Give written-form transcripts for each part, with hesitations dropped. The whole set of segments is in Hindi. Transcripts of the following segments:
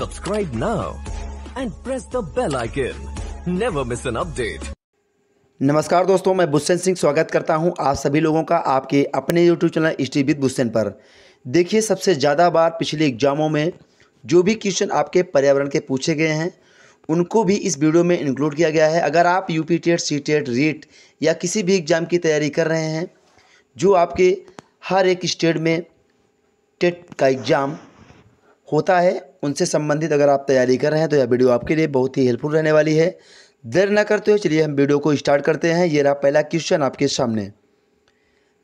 Subscribe now and press the bell icon. Never miss an update. नमस्कार दोस्तों, मैं बुद्धसेन सिंह स्वागत करता हूं आप सभी लोगों का आपके अपने YouTube channel study with Buddhsen पर। देखिए, सबसे ज़्यादा बार पिछले एग्जामों में जो भी क्वेश्चन आपके पर्यावरण के पूछे गए हैं उनको भी इस वीडियो में इंक्लूड किया गया है। अगर आप UP TET, C TET, REET या किसी भी एग्ज़ाम की तैयारी कर रहे हैं, जो आपके हर एक स्टेट में टेट का एग्ज़ाम होता है, उनसे संबंधित अगर आप तैयारी कर रहे हैं तो यह वीडियो आपके लिए बहुत ही हेल्पफुल रहने वाली है। देर न करते हुए चलिए हम वीडियो को स्टार्ट करते हैं। ये रहा पहला क्वेश्चन आपके सामने।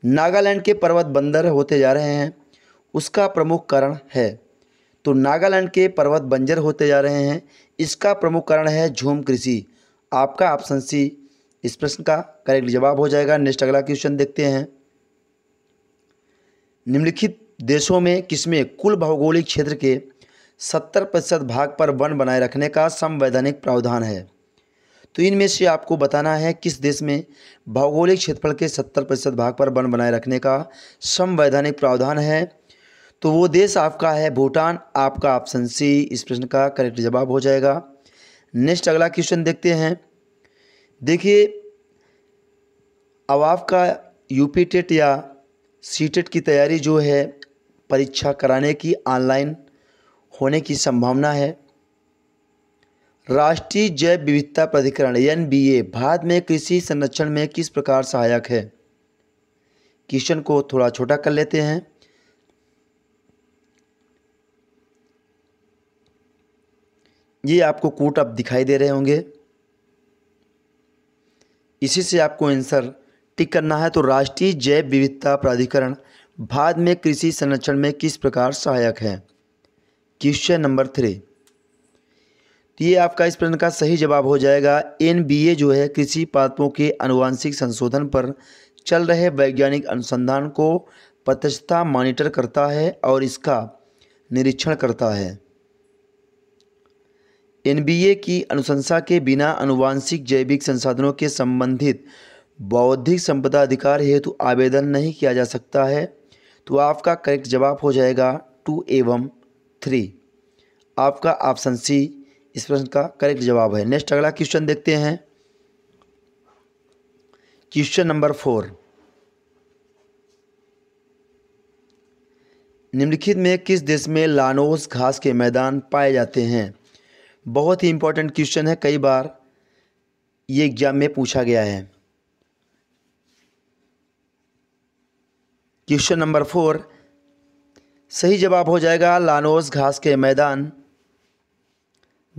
नागालैंड के पर्वत बंजर होते जा रहे हैं, उसका प्रमुख कारण है। तो नागालैंड के पर्वत बंजर होते जा रहे हैं, इसका प्रमुख कारण है झूम कृषि। आपका ऑप्शन सी इस प्रश्न का करेक्ट जवाब हो जाएगा। नेक्स्ट अगला क्वेश्चन देखते हैं। निम्नलिखित देशों में किसमें कुल भौगोलिक क्षेत्र के 70% भाग पर वन बनाए रखने का संवैधानिक प्रावधान है। तो इनमें से आपको बताना है किस देश में भौगोलिक क्षेत्रफल के 70% भाग पर वन बनाए रखने का संवैधानिक प्रावधान है। तो वो देश आपका है भूटान। आपका ऑप्शन सी इस प्रश्न का करेक्ट जवाब हो जाएगा। नेक्स्ट अगला क्वेश्चन देखते हैं। देखिए, अब आपका यूपी टेट या सी टेट की तैयारी जो है परीक्षा कराने की ऑनलाइन होने की संभावना है। राष्ट्रीय जैव विविधता प्राधिकरण (एनबीए) भारत में कृषि संरक्षण में किस प्रकार सहायक है। क्वेश्चन को थोड़ा छोटा कर लेते हैं। ये आपको कोट अब दिखाई दे रहे होंगे, इसी से आपको आंसर टिक करना है। तो राष्ट्रीय जैव विविधता प्राधिकरण भारत में कृषि संरक्षण में किस प्रकार सहायक है। क्वेश्चन नंबर 3, तो ये आपका इस प्रश्न का सही जवाब हो जाएगा। एनबीए जो है कृषि पादपों के अनुवांशिक संशोधन पर चल रहे वैज्ञानिक अनुसंधान को प्रत्यक्षता मॉनिटर करता है और इसका निरीक्षण करता है। एनबीए की अनुशंसा के बिना अनुवांशिक जैविक संसाधनों के संबंधित बौद्धिक संपदा अधिकार हेतु आवेदन नहीं किया जा सकता है। तो आपका करेक्ट जवाब हो जाएगा 2 एवं 3। आपका ऑप्शन सी इस प्रश्न का करेक्ट जवाब है। नेक्स्ट अगला क्वेश्चन देखते हैं। क्वेश्चन नंबर 4, निम्नलिखित में किस देश में लानोस घास के मैदान पाए जाते हैं। बहुत ही इंपॉर्टेंट क्वेश्चन है, कई बार ये एग्जाम में पूछा गया है। क्वेश्चन नंबर 4 सही जवाब हो जाएगा। लानोस घास के मैदान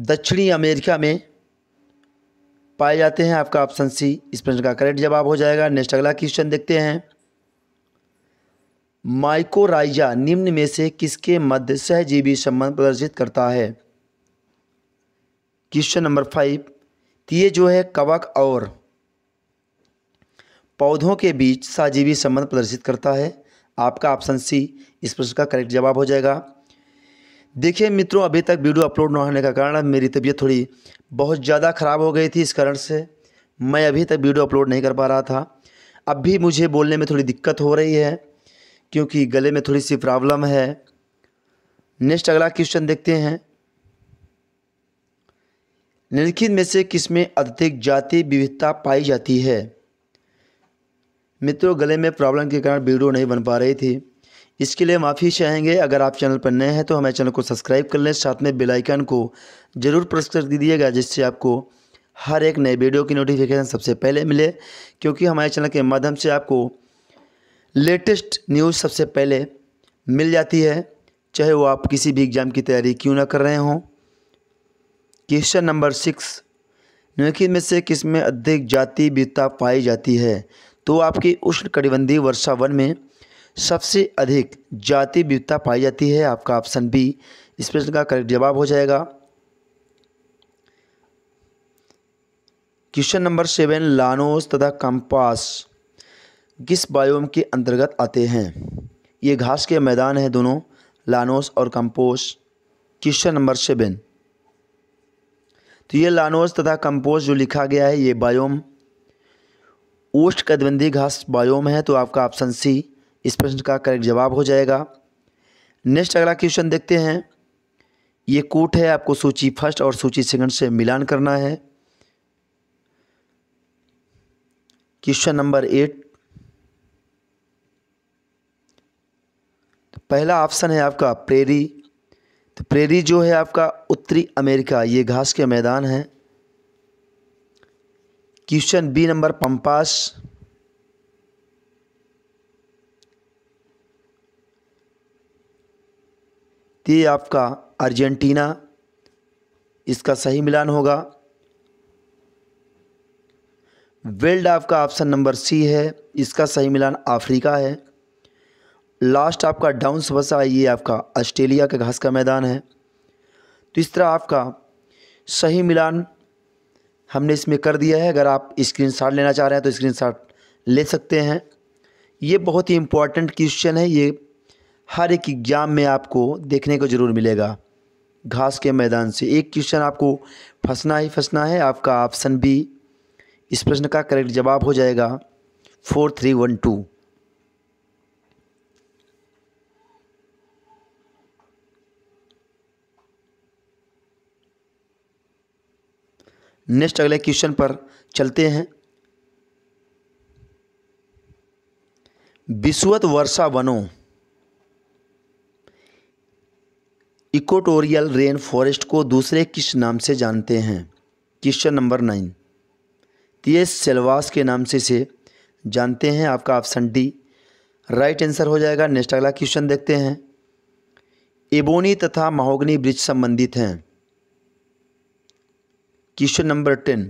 दक्षिणी अमेरिका में पाए जाते हैं। आपका ऑप्शन सी इस प्रश्न का करेक्ट जवाब हो जाएगा। नेक्स्ट अगला क्वेश्चन देखते हैं। माइकोराइजा निम्न में से किसके मध्य सहजीवी संबंध प्रदर्शित करता है। क्वेश्चन नंबर 5, ये जो है कवक और पौधों के बीच सहजीवी संबंध प्रदर्शित करता है। आपका ऑप्शन सी इस प्रश्न का करेक्ट जवाब हो जाएगा। देखिए मित्रों, अभी तक वीडियो अपलोड न होने का कारण मेरी तबीयत थोड़ी बहुत ज़्यादा ख़राब हो गई थी, इस कारण से मैं अभी तक वीडियो अपलोड नहीं कर पा रहा था। अब भी मुझे बोलने में थोड़ी दिक्कत हो रही है क्योंकि गले में थोड़ी सी प्रॉब्लम है। नेक्स्ट अगला क्वेश्चन देखते हैं। निम्नलिखित में से किसमें अत्यधिक जाति विविधता पाई जाती है। मित्रों, गले में प्रॉब्लम के कारण वीडियो नहीं बन पा रही थी, इसके लिए माफ़ी चाहेंगे। अगर आप चैनल पर नए हैं तो हमारे चैनल को सब्सक्राइब कर लें, साथ में बेल आइकन को ज़रूर प्रेस कर दीजिएगा, जिससे आपको हर एक नए वीडियो की नोटिफिकेशन सबसे पहले मिले, क्योंकि हमारे चैनल के माध्यम से आपको लेटेस्ट न्यूज़ सबसे पहले मिल जाती है, चाहे वो आप किसी भी एग्ज़ाम की तैयारी क्यों ना कर रहे हों। क्वेश्चन नंबर 6, निम्नलिखित में से किसमें अधिक जाति विविधता पाई जाती है। तो आपके उष्णकटिबंधीय वर्षावन में सबसे अधिक जाति विविधता पाई जाती है। आपका ऑप्शन बी इस प्रश्न का करेक्ट जवाब हो जाएगा। क्वेश्चन नंबर 7, लानोस तथा कैम्पास किस बायोम के अंतर्गत आते हैं। ये घास के मैदान हैं दोनों, लानोस और कैम्पास। क्वेश्चन नंबर 7, तो ये लानोस तथा कैम्पास जो लिखा गया है, ये बायोम उष्णकटिबंधीय घास बायोम है। तो आपका ऑप्शन सी इस प्रश्न का करेक्ट जवाब हो जाएगा। नेक्स्ट अगला क्वेश्चन देखते हैं। ये कोट है, आपको सूची फर्स्ट और सूची सेकंड से मिलान करना है। क्वेश्चन नंबर 8, पहला ऑप्शन है आपका प्रेरी। तो प्रेरी जो है आपका उत्तरी अमेरिका, ये घास के मैदान हैं। क्वेश्चन बी नंबर पंपास, ये आपका अर्जेंटीना, इसका सही मिलान होगा। वेल्ड आपका ऑप्शन नंबर सी है, इसका सही मिलान अफ्रीका है। लास्ट आपका डाउन्स बसा, ये आपका ऑस्ट्रेलिया के घास का मैदान है। तो इस तरह आपका सही मिलान हमने इसमें कर दिया है। अगर आप स्क्रीनशॉट लेना चाह रहे हैं तो स्क्रीनशॉट ले सकते हैं। ये बहुत ही इम्पॉर्टेंट क्वेश्चन है, ये हर एक एग्जाम में आपको देखने को ज़रूर मिलेगा। घास के मैदान से एक क्वेश्चन आपको फंसना ही फंसना है। आपका ऑप्शन बी इस प्रश्न का करेक्ट जवाब हो जाएगा 4312। नेक्स्ट अगले क्वेश्चन पर चलते हैं। विषुवत वर्षा वनों इक्वेटोरियल रेन फॉरेस्ट को दूसरे किस नाम से जानते हैं? क्वेश्चन नंबर 9, ये सेल्वास के नाम से जानते हैं। आपका ऑप्शन डी राइट आंसर हो जाएगा। नेक्स्ट अगला क्वेश्चन देखते हैं। एबोनी तथा महोगनी वृक्ष संबंधित हैं। क्वेश्चन नंबर 10,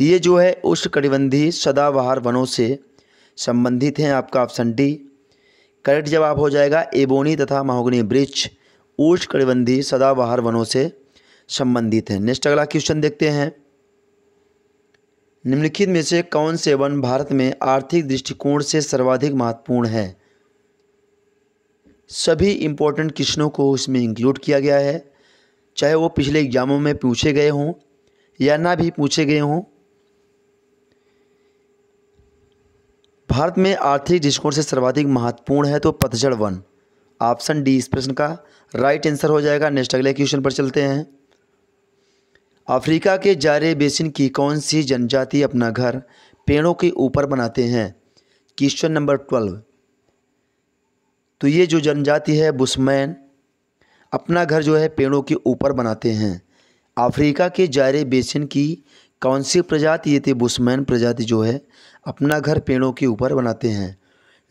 ये जो है उष्णकटिबंधीय सदाबहार वनों से संबंधित हैं। आपका ऑप्शन डी करेक्ट जवाब हो जाएगा। एबोनी तथा महोगनी वृक्ष उष्णकटिबंधीय सदाबहार वनों से संबंधित हैं। नेक्स्ट अगला क्वेश्चन देखते हैं। निम्नलिखित में से कौन से वन भारत में आर्थिक दृष्टिकोण से सर्वाधिक महत्वपूर्ण है? सभी इम्पोर्टेंट क्वेश्चनों को इसमें इंक्लूड किया गया है, चाहे वो पिछले एग्जामों में पूछे गए हों या ना भी पूछे गए हों। भारत में आर्थिक दृष्टिकोण से सर्वाधिक महत्वपूर्ण है तो पतझड़ वन। ऑप्शन डी इस प्रश्न का राइट आंसर हो जाएगा। नेक्स्ट अगले क्वेश्चन पर चलते हैं। अफ्रीका के जारे बेसिन की कौन सी जनजाति अपना घर पेड़ों के ऊपर बनाते हैं? क्वेश्चन नंबर 12, तो ये जो जनजाति है बुशमैन अपना घर जो है पेड़ों के ऊपर बनाते हैं। अफ्रीका के जारे बेसिन की कौन सी प्रजाति? ये थी बुशमैन प्रजाति जो है अपना घर पेड़ों के ऊपर बनाते हैं।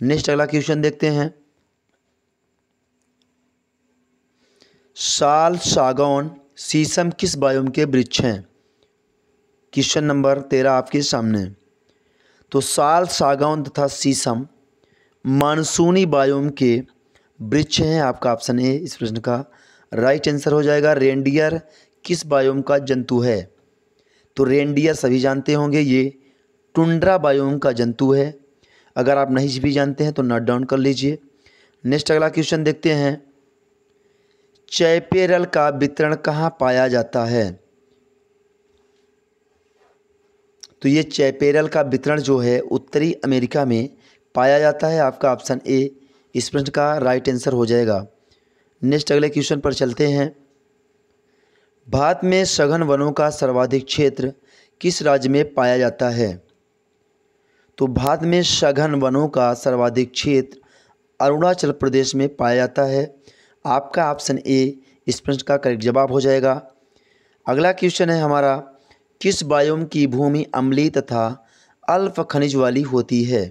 नेक्स्ट अगला क्वेश्चन देखते हैं। साल, सागौन, सीसम किस बायोम के वृक्ष हैं? क्वेश्चन नंबर 13 आपके सामने। तो साल, सागौन तथा सीसम मानसूनी बायोम के वृक्ष हैं। आपका ऑप्शन ए इस प्रश्न का राइट आंसर हो जाएगा। रेंडियर किस बायोम का जंतु है? तो रेंडियर सभी जानते होंगे, ये टुंड्रा बायोम का जंतु है। अगर आप नहीं भी जानते हैं तो नोट डाउन कर लीजिए। नेक्स्ट अगला क्वेश्चन देखते हैं। चैपेरल का वितरण कहाँ पाया जाता है? तो ये चैपेरल का वितरण जो है उत्तरी अमेरिका में पाया जाता है। आपका ऑप्शन ए इस प्रश्न का राइट आंसर हो जाएगा। नेक्स्ट अगले क्वेश्चन पर चलते हैं। भारत में सघन वनों का सर्वाधिक क्षेत्र किस राज्य में पाया जाता है? तो भारत में सघन वनों का सर्वाधिक क्षेत्र अरुणाचल प्रदेश में पाया जाता है। आपका ऑप्शन ए इस प्रश्न का करेक्ट जवाब हो जाएगा। अगला क्वेश्चन है हमारा, किस बायोम की भूमि अम्लीय तथा अल्प खनिज वाली होती है?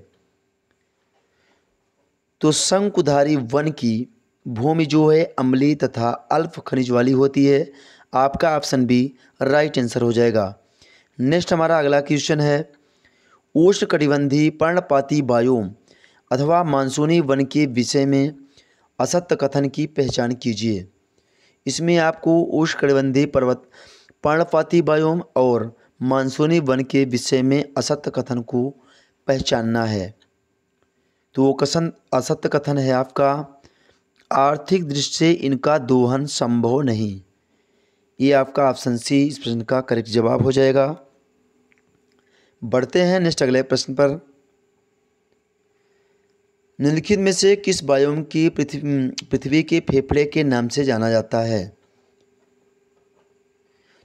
तो शंकुधारी वन की भूमि जो है अम्लीय तथा अल्प खनिज वाली होती है। आपका ऑप्शन बी राइट आंसर हो जाएगा। नेक्स्ट हमारा अगला क्वेश्चन है, उष्णकटिबंधीय पर्णपाती बायोम अथवा मानसूनी वन के विषय में असत्य कथन की पहचान कीजिए। इसमें आपको उष्णकटिबंधीय पर्वत पर्णपाती बायोम और मानसूनी वन के विषय में असत्य कथन को पहचानना है। तो वो कथन असत्य कथन है आपका, आर्थिक दृष्टि से इनका दोहन संभव नहीं। ये आपका ऑप्शन सी इस प्रश्न का करेक्ट जवाब हो जाएगा। बढ़ते हैं नेक्स्ट अगले प्रश्न पर। निम्नलिखित में से किस बायोम की पृथ्वी के फेफड़े के नाम से जाना जाता है?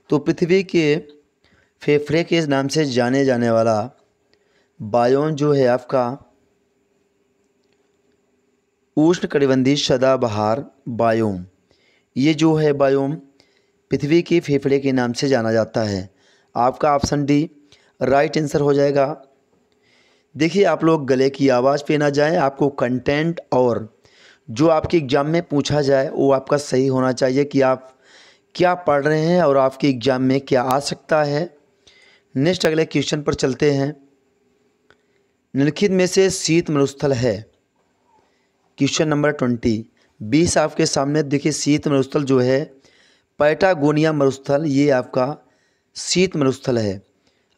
तो पृथ्वी के फेफड़े के नाम से जाने जाने वाला बायोम जो है आपका उष्णकटिबंधीय सदाबहार बायोम, ये जो है बायोम पृथ्वी के फेफड़े के नाम से जाना जाता है। आपका ऑप्शन डी राइट आंसर हो जाएगा। देखिए आप लोग गले की आवाज़ पे ना जाए, आपको कंटेंट और जो आपके एग्ज़ाम में पूछा जाए वो आपका सही होना चाहिए कि आप क्या पढ़ रहे हैं और आपके एग्ज़ाम में क्या आ सकता है। नेक्स्ट अगले क्वेश्चन पर चलते हैं। निम्नलिखित में से शीत मरुस्थल है, क्वेश्चन नंबर 20 आपके सामने। देखिए शीत मरुस्थल जो है पैटागोनिया मरुस्थल, ये आपका शीत मरुस्थल है।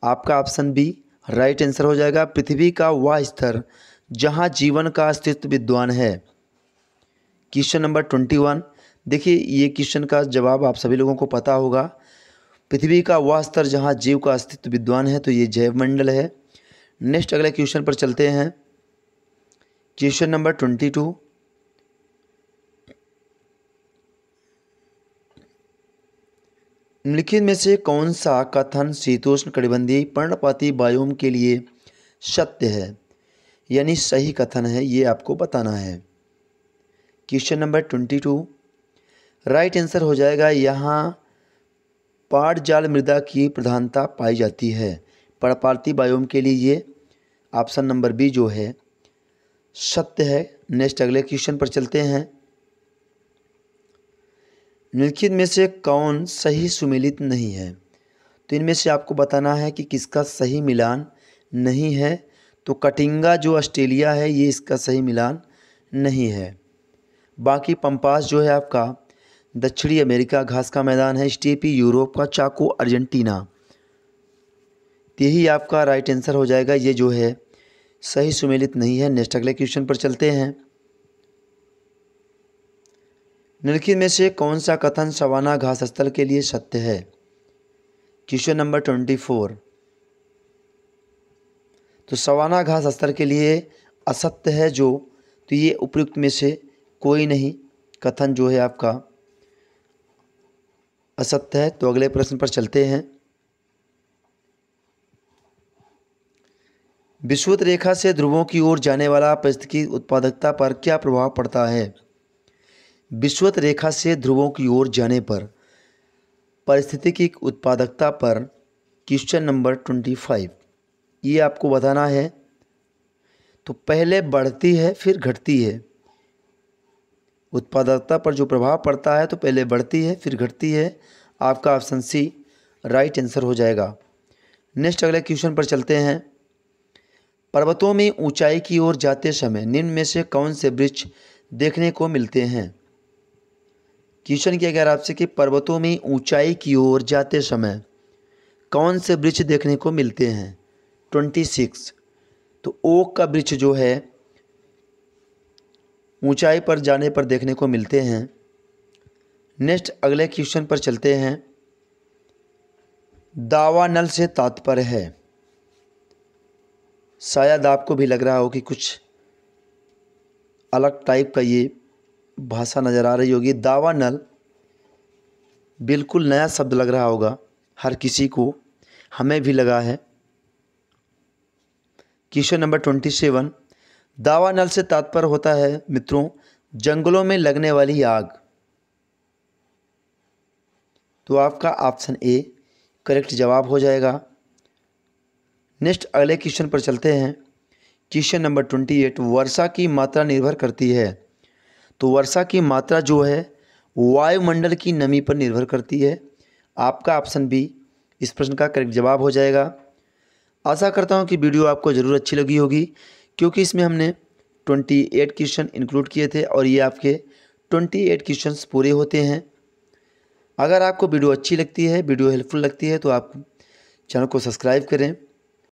आपका ऑप्शन बी राइट आंसर हो जाएगा। पृथ्वी का वह स्तर जहाँ जीवन का अस्तित्व विद्वान है, क्वेश्चन नंबर 21। देखिए ये क्वेश्चन का जवाब आप सभी लोगों को पता होगा, पृथ्वी का वह स्तर जहाँ जीव का अस्तित्व विद्वान है, तो ये जैवमंडल है। नेक्स्ट अगले क्वेश्चन पर चलते हैं, क्वेश्चन नंबर 22। निम्नलिखित में से कौन सा कथन शीतोष्ण कटिबंधीय पर्णपाती बायोम के लिए सत्य है, यानी सही कथन है, ये आपको बताना है। क्वेश्चन नंबर 22 राइट आंसर हो जाएगा। यहाँ पाटजाल मृदा की प्रधानता पाई जाती है पर्णपाती बायोम के लिए, ये ऑप्शन नंबर बी जो है सत्य है। नेक्स्ट अगले क्वेश्चन पर चलते हैं। निम्नलिखित में से कौन सही सुमेलित नहीं है, तो इनमें से आपको बताना है कि किसका सही मिलान नहीं है। तो कटिंगा जो ऑस्ट्रेलिया है ये इसका सही मिलान नहीं है। बाकी पम्पास जो है आपका दक्षिणी अमेरिका घास का मैदान है, स्टेपी यूरोप का, चाको अर्जेंटीना, यही आपका राइट आंसर हो जाएगा। ये जो है सही सुमेलित नहीं है। नेक्स्ट अगले क्वेश्चन पर चलते हैं। निम्नलिखित में से कौन सा कथन सवाना घास स्थल के लिए सत्य है, क्वेश्चन नंबर 24। तो सवाना घास स्थल के लिए असत्य है जो, तो ये उपयुक्त में से कोई नहीं कथन जो है आपका असत्य है। तो अगले प्रश्न पर चलते हैं। विषुवत रेखा से ध्रुवों की ओर जाने वाला पारिस्थितिकी उत्पादकता पर क्या प्रभाव पड़ता है। विषुवत रेखा से ध्रुवों की ओर जाने पर पारिस्थितिकी उत्पादकता पर, क्वेश्चन नंबर 25, ये आपको बताना है। तो पहले बढ़ती है फिर घटती है, उत्पादकता पर जो प्रभाव पड़ता है तो पहले बढ़ती है फिर घटती है। आपका ऑप्शन सी राइट आंसर हो जाएगा। नेक्स्ट अगले क्वेश्चन पर चलते हैं। पर्वतों में ऊंचाई की ओर जाते समय निम्न में से कौन से वृक्ष देखने को मिलते हैं। क्वेश्चन किया गया आपसे कि पर्वतों में ऊंचाई की ओर जाते समय कौन से वृक्ष देखने को मिलते हैं, 26। तो ओक का वृक्ष जो है ऊंचाई पर जाने पर देखने को मिलते हैं। नेक्स्ट अगले क्वेश्चन पर चलते हैं। दावानल से तात्पर्य है, शायद आपको भी लग रहा हो कि कुछ अलग टाइप का ये भाषा नज़र आ रही होगी। दावानल बिल्कुल नया शब्द लग रहा होगा हर किसी को, हमें भी लगा है। क्वेश्चन नंबर 27, दावानल से तात्पर्य होता है मित्रों जंगलों में लगने वाली आग, तो आपका ऑप्शन ए करेक्ट जवाब हो जाएगा। नेक्स्ट अगले क्वेश्चन पर चलते हैं। क्वेश्चन नंबर 28, वर्षा की मात्रा निर्भर करती है, तो वर्षा की मात्रा जो है वायुमंडल की नमी पर निर्भर करती है। आपका ऑप्शन बी इस प्रश्न का करेक्ट जवाब हो जाएगा। आशा करता हूं कि वीडियो आपको ज़रूर अच्छी लगी होगी, क्योंकि इसमें हमने 28 क्वेश्चन इंक्लूड किए थे और ये आपके 28 क्वेश्चन पूरे होते हैं। अगर आपको वीडियो अच्छी लगती है, वीडियो हेल्पफुल लगती है, तो आप चैनल को सब्सक्राइब करें।